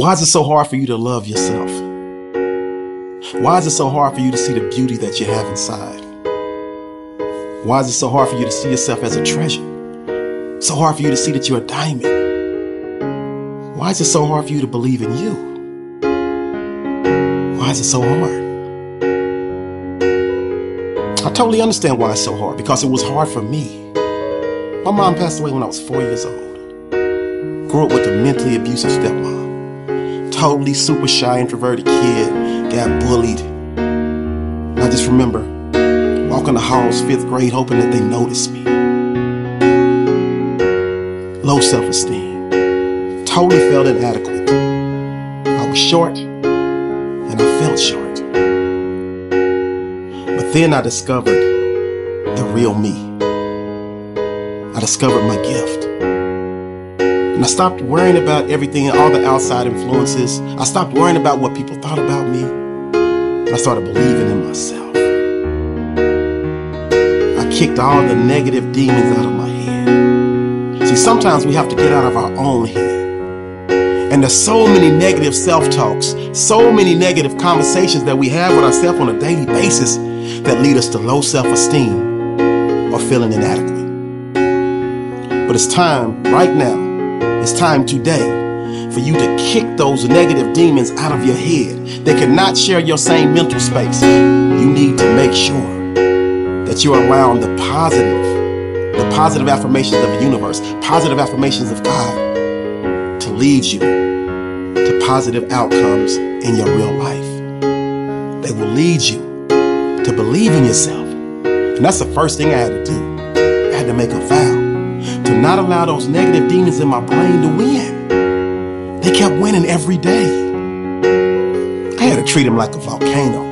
Why is it so hard for you to love yourself? Why is it so hard for you to see the beauty that you have inside? Why is it so hard for you to see yourself as a treasure? So hard for you to see that you're a diamond? Why is it so hard for you to believe in you? Why is it so hard? I totally understand why it's so hard, because it was hard for me. My mom passed away when I was 4 years old. Grew up with a mentally abusive stepmom. Totally super shy, introverted kid, got bullied. I just remember walking the halls 5th grade hoping that they noticed me. Low self-esteem, totally felt inadequate. I was short and I felt short. But then I discovered the real me. I discovered my gift. And I stopped worrying about everything and all the outside influences. I stopped worrying about what people thought about me. And I started believing in myself. I kicked all the negative demons out of my head. See, sometimes we have to get out of our own head. And there's so many negative self-talks, so many negative conversations that we have with ourselves on a daily basis that lead us to low self-esteem or feeling inadequate. But it's time right now. It's time today for you to kick those negative demons out of your head. They cannot share your same mental space. You need to make sure that you're around the positive affirmations of the universe, positive affirmations of God, to lead you to positive outcomes in your real life. They will lead you to believe in yourself. And that's the first thing I had to do. I had to make a vow to not allow those negative demons in my brain to win. They kept winning every day. I had to treat them like a volcano.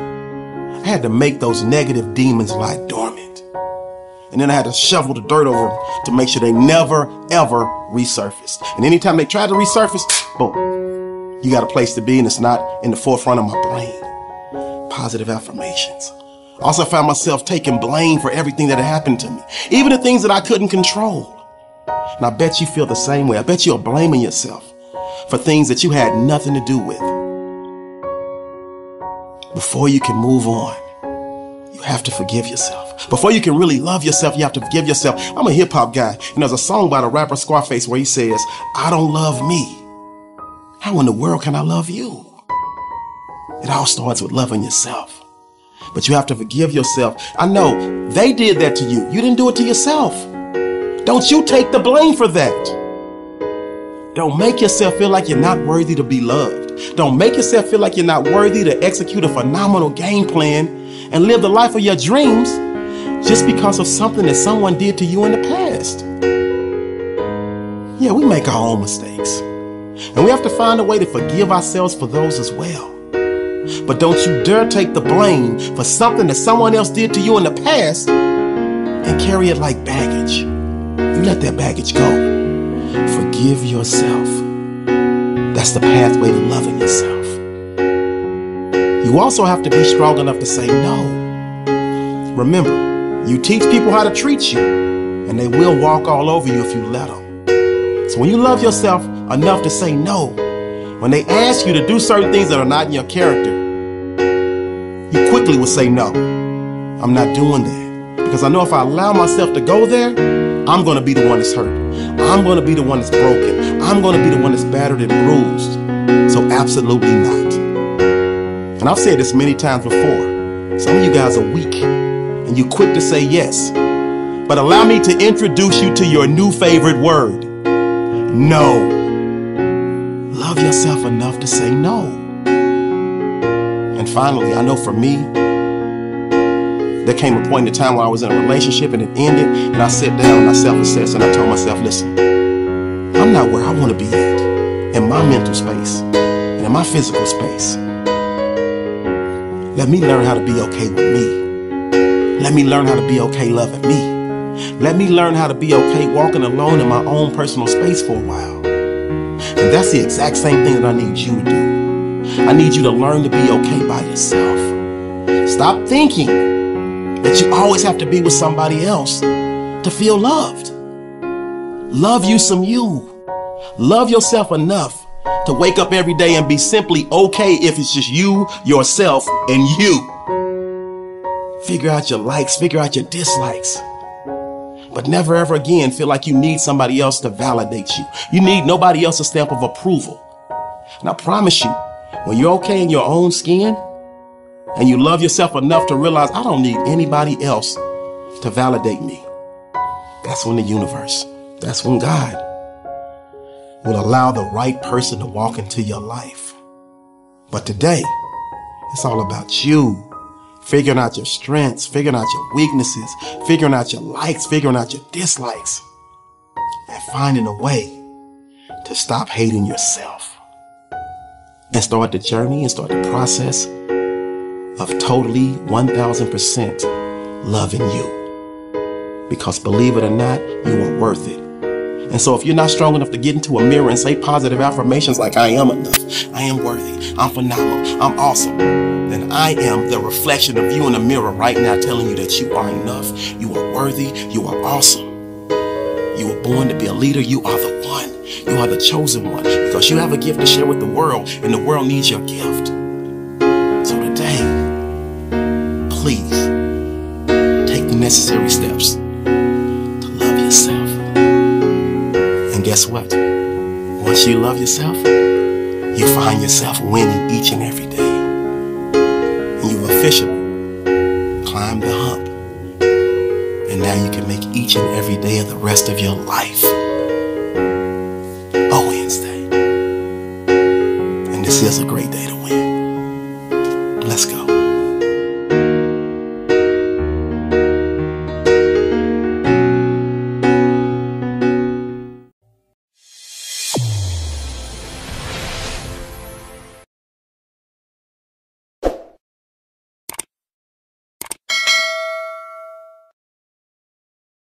I had to make those negative demons lie dormant. And then I had to shovel the dirt over them to make sure they never, ever resurfaced. And anytime they tried to resurface, boom, you got a place to be and it's not in the forefront of my brain. Positive affirmations. I also found myself taking blame for everything that had happened to me, even the things that I couldn't control. And I bet you feel the same way. I bet you're blaming yourself for things that you had nothing to do with. Before you can move on, you have to forgive yourself. Before you can really love yourself, you have to forgive yourself. I'm a hip-hop guy, and there's a song by the rapper Scarface where he says, "I don't love me. How in the world can I love you?" It all starts with loving yourself. But you have to forgive yourself. I know they did that to you. You didn't do it to yourself. Don't you take the blame for that. Don't make yourself feel like you're not worthy to be loved. Don't make yourself feel like you're not worthy to execute a phenomenal game plan and live the life of your dreams just because of something that someone did to you in the past. Yeah, we make our own mistakes. And we have to find a way to forgive ourselves for those as well. But don't you dare take the blame for something that someone else did to you in the past and carry it like baggage. You let that baggage go. Forgive yourself. That's the pathway to loving yourself. You also have to be strong enough to say no. Remember, you teach people how to treat you, and they will walk all over you if you let them. So when you love yourself enough to say no, when they ask you to do certain things that are not in your character, you quickly will say, "No, I'm not doing that. Because I know if I allow myself to go there, I'm going to be the one that's hurt. I'm going to be the one that's broken. I'm going to be the one that's battered and bruised. So absolutely not." And I've said this many times before. Some of you guys are weak and you're quick to say yes. But allow me to introduce you to your new favorite word: no. Love yourself enough to say no. And finally, I know for me, there came a point in time when I was in a relationship and it ended, and I sat down and I self-assessed and I told myself, "Listen, I'm not where I want to be at, in my mental space and in my physical space. Let me learn how to be okay with me. Let me learn how to be okay loving me. Let me learn how to be okay walking alone in my own personal space for a while." And that's the exact same thing that I need you to do. I need you to learn to be okay by yourself. Stop thinking that you always have to be with somebody else to feel loved. Love you some you. Love yourself enough To wake up every day and be simply okay if it's just you, yourself, and you. Figure out your likes, figure out your dislikes. But never ever again feel like you need somebody else to validate you. You need nobody else's stamp of approval. And I promise you, when you're okay in your own skin, and you love yourself enough to realize, I don't need anybody else to validate me. That's when the universe, that's when God will allow the right person to walk into your life. But today, it's all about you. Figuring out your strengths, figuring out your weaknesses, figuring out your likes, figuring out your dislikes, and finding a way to stop hating yourself and start the journey and start the process of totally 1000% loving you. Because believe it or not, you are worth it. And so if you're not strong enough to get into a mirror and say positive affirmations like I am enough, I am worthy, I'm phenomenal, I'm awesome, then I am the reflection of you in the mirror right now telling you that you are enough, you are worthy, you are awesome. You were born to be a leader, you are the one, you are the chosen one, because you have a gift to share with the world and the world needs your gift. So today, please take the necessary steps to love yourself. And guess what? Once you love yourself, you find yourself winning each and every day. And you've officially climbed the hump. And now you can make each and every day of the rest of your life a Wednesday.